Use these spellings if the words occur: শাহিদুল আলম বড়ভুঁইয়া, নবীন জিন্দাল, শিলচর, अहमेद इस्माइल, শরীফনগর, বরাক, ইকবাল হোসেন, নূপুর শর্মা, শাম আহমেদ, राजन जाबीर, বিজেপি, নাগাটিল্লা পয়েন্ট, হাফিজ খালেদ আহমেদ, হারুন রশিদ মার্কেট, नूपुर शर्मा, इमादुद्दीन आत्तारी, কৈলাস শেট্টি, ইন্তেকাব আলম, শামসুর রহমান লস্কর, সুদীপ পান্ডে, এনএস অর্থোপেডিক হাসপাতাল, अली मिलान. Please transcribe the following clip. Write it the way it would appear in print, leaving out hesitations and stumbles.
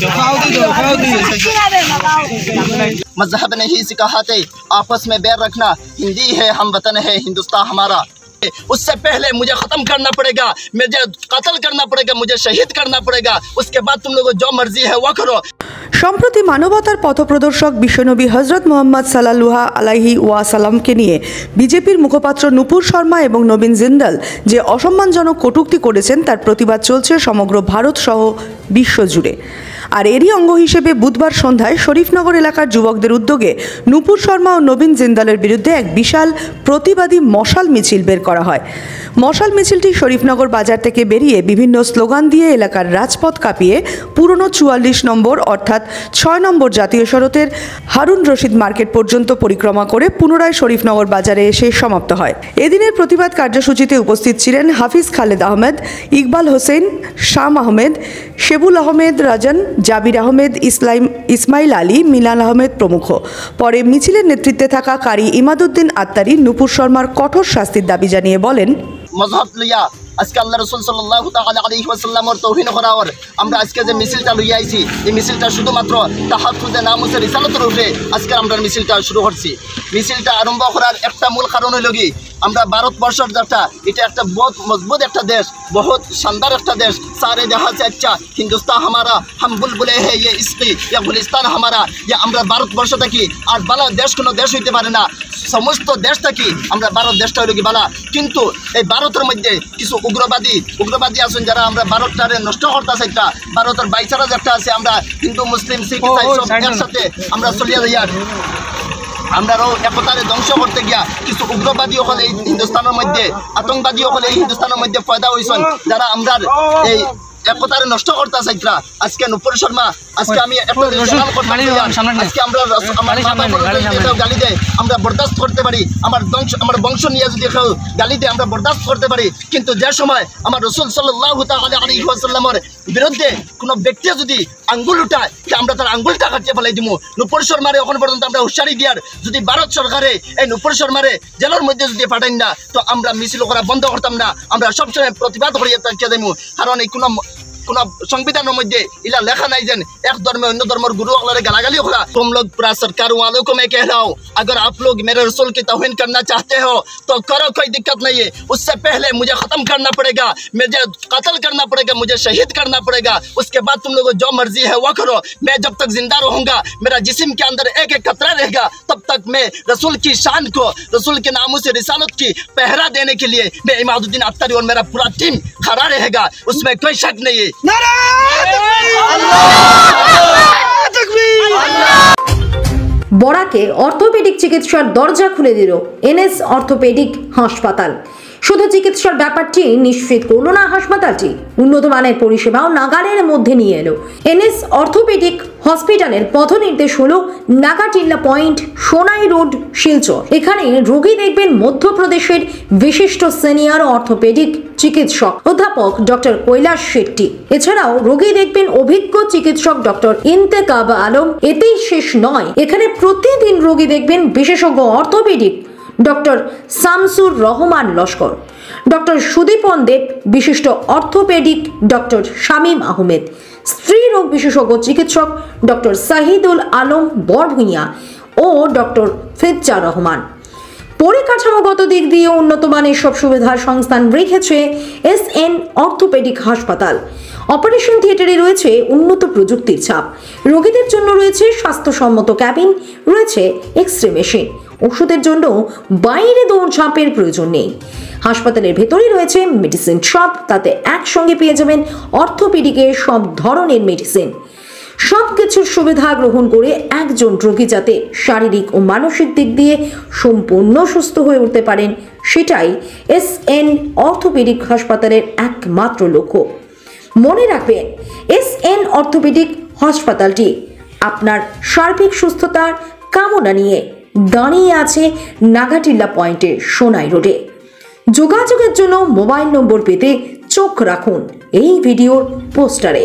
मजहब नहीं सिखाते, आपस में बैर रखना, हिंदी है हम वतन है हिंदुस्तान हमारा। उससे पहले मुझे ख़त्म करना पड़ेगा, मुझे कत्ल करना पड़ेगा, मुझे शहीद करना पड़ेगा, उसके बाद तुम लोगों जो मर्जी है वह करो। সম্প্রতি মানবতার পথপ্রদর্শক বিশ্বনবী হজরত মোহাম্মদ সাল্লাল্লাহু আলাইহি ওয়াসাল্লামকে নিয়ে বিজেপির মুখপাত্র নূপুর শর্মা এবং নবীন জিন্দল যে অসম্মানজনক কটূক্তি করেছেন তার প্রতিবাদ চলছে সমগ্র ভারত সহ বিশ্বজুড়ে। আর এরই অঙ্গ হিসেবে বুধবার সন্ধ্যায় শরিফ নগর এলাকার যুবকদের উদ্যোগে নূপুর শর্মা ও নবীন জিন্দালের বিরুদ্ধে এক বিশাল প্রতিবাদী মশাল মিছিল বের করা হয়। মশাল মিছিলটি শরীফনগর বাজার থেকে বেরিয়ে বিভিন্ন স্লোগান দিয়ে এলাকার রাজপথ কাঁপিয়ে পুরনো 44 নম্বর অর্থাৎ 6 নম্বর জাতীয় সড়কের হারুন রশিদ মার্কেট পর্যন্ত পরিক্রমা করে পুনরায় শরীফনগর বাজারে এসে সমাপ্ত হয়। এদিনের প্রতিবাদ কার্যসূচিতে উপস্থিত ছিলেন হাফিজ খালেদ আহমেদ, ইকবাল হোসেন, শাম আহমেদ, शेबुल अहमेद, राजन जाबीर अहमेद, इस्माइल अली मिलान अहमेद प्रमुख। परे मिछिलेर नेतृत्वे थाका कारी इमादुद्दीन आत्तारी नूपुर शर्मार कठोर शास्तिर दाबी जानिये बोलेन, मजहब लिया আজকে আল্লাহ রাসূল সাল্লাল্লাহু তাআলা আলাইহি ওয়াসাল্লামের তৌহিন করার আমরা আজকে যে মিছিলটা লই আইছি এই মিছিলটা শুধুমাত্র তাহাফুজে নামুসের রিসালাতের উপরে আজকে আমরা মিছিলটা শুরু করছি। মিছিলটা আরম্ভ করার একটা মূল কারণ হলো কি আমরা ভারতবর্ষের যেটা এটা একটা বহুত মজবুত একটা দেশ, বহুত শানদার একটা দেশ, সারে জাহান সে আচ্ছা হিন্দুস্তান হামারা, হাম বুলবুলে হে ইয়ে ইসকি ইয়া গুলিস্তান হামারা, ইয়া আমরা ভারতবর্ষ থাকি আর বালা দেশ কোনো দেশ হইতে পারে না, সমস্ত দেশ থাকি আমরা ভারত দেশটা হলো কি বালা। কিন্তু এই ভারতের মধ্যে কিছু उग्रवादी उग्रवादी आसन जरा भारत नष्ट करता से भारत भाईचारा जैसा हिंदू मुस्लिम सिख ईसाई सब चलिया আমরাও একতারে ধ্বংস করতে গিয়া কিছু উগ্রবাদী হল এই হিন্দুস্তানের মধ্যে, আতঙ্কবাদী হল এই হিন্দুস্তানের মধ্যে পয়দা হয়েছেন যারা আমরা এই একতারে নষ্ট করতে চাইতরা। আজকে নূপুর শর্মা আজকে আমি একটা রেজাল্ট করতে আজকে আমরা গালি দেয় আমরা বরদাস্ত করতে পারি, আমার বংশ নিয়ে যদি কেউ গালি দেয় আমরা বরদাস্ত করতে পারি, কিন্তু যে সময় আমার রসুল সাল্লাল্লাহু তাআলা আলাইহি ওয়াসাল্লামের বিরুদ্ধে কোনো ব্যক্তি যদি আঙ্গুল উঠায় যে আমরা তার আঙ্গুলটা কাটিয়ে ফেলাই দিব। নূপুর শর্মারে এখন পর্যন্ত আমরা হুঁশিয়ারি দিয়ার যদি ভারত সরকারে এই নূপুর শর্মারে জেলের মধ্যে যদি পাঠাই না তো আমরা মিছিল করা বন্ধ করতাম না, আমরা সবসময় প্রতিবাদ করিয়ে থাকিয়ে দেব। কারণ এই কোনো সংবিধানের মধ্যে ইলা লেখা নাই যেন এক ধর্মে অন্য ধর্মের গুরু अगलरे गालागाली हो रहा। तुम लोग पूरा सरकार वालों को मैं कह रहा हूँ अगर आप लोग मेरे रसूल की तौहीन करना चाहते हो तो करो, कोई दिक्कत नहीं है। उससे पहले मुझे ख़त्म करना पड़ेगा, मुझे कत्ल करना पड़ेगा, मुझे शहीद करना पड़ेगा, उसके बाद तुम लोगों जो मर्जी है वह करो। मैं जब तक जिंदा रहूँगा मेरा जिस्म के अंदर एक एक कतरा रहेगा तब तक मैं रसूल की शान को रसूल के नामों से रिसालत की पहरा देने के लिए मैं इमादुद्दीन आत्तारी और मेरा पूरा टीम खड़ा रहेगा, उसमें कोई शक नहीं है। नारा तकबीर अल्लाह। বরাকে অর্থোপেডিক চিকিৎসার দরজা খুলে দিল এনএস অর্থোপেডিক হাসপাতাল। শুধু চিকিৎসার ব্যাপারটি নিশ্চিত করলো না হাসপাতালটি, উন্নত মানের পরিষেবাও নাগালের মধ্যে নিয়ে এলো। এনএস অর্থোপেডিক হসপিটালের পথ নির্দেশ হলো নাগাটিল্লা পয়েন্ট, সোনাই রোড, শিলচর। এখানে রোগী দেখবেন মধ্যপ্রদেশের বিশিষ্ট সিনিয়র অর্থোপেডিক চিকিৎসক অধ্যাপক ডক্টর কৈলাস শেট্টি, এছাড়াও রোগী দেখবেন অভিজ্ঞ চিকিৎসক ডক্টর ইন্তেকাব আলম। এতেই শেষ নয়, এখানে প্রতিদিন রোগী দেখবেন বিশেষজ্ঞ orthopaedic doctor শামসুর রহমান লস্কর, doctor সুদীপ পান্ডে, বিশিষ্ট অর্থোপেডিক ডক্টর শামিম आहमेद, স্ত্রী রোগ বিশেষজ্ঞ চিকিৎসক ডক্টর শাহিদুল আলম বড়ভুঁইয়া ও ডক্টর ফैज़ा रहमान। পরিকাঠামোগত দিক দিয়ে উন্নত মানের সব সুবিধার সংস্থান রেখেছে এসএন অর্থোপেডিক হাসপাতাল। অপারেশন থিয়েটারে রয়েছে উন্নত প্রযুক্তির ছাপ, রোগীদের জন্য রয়েছে স্বাস্থ্যসম্মত ক্যাবিন, রয়েছে এক্স-রে মেশিন, ওষুধের জন্য বাইরে দৌড়ঝাঁপের প্রয়োজন নেই। হাসপাতালের ভেতরেই রয়েছে মেডিসিন শপ, তাতে একসঙ্গে পেয়ে যাবেন অর্থোপেডিকের সব ধরনের মেডিসিন। সব কিছুর সুবিধা গ্রহণ করে একজন রোগী যাতে শারীরিক ও মানসিক দিক দিয়ে সম্পূর্ণ সুস্থ হয়ে উঠতে পারেন সেটাই এসএন অর্থোপেডিক হাসপাতালের একমাত্র লক্ষ্য। মনে রাখবেন এসএন অর্থোপেডিক হাসপাতালটি আপনার সার্বিক সুস্থতার কামনা নিয়ে দাঁড়িয়ে আছে নাগাটিল্লা পয়েন্টের সোনাই রোডে। যোগাযোগের জন্য মোবাইল নম্বর পেতে চোখ রাখুন এই ভিডিওর পোস্টারে।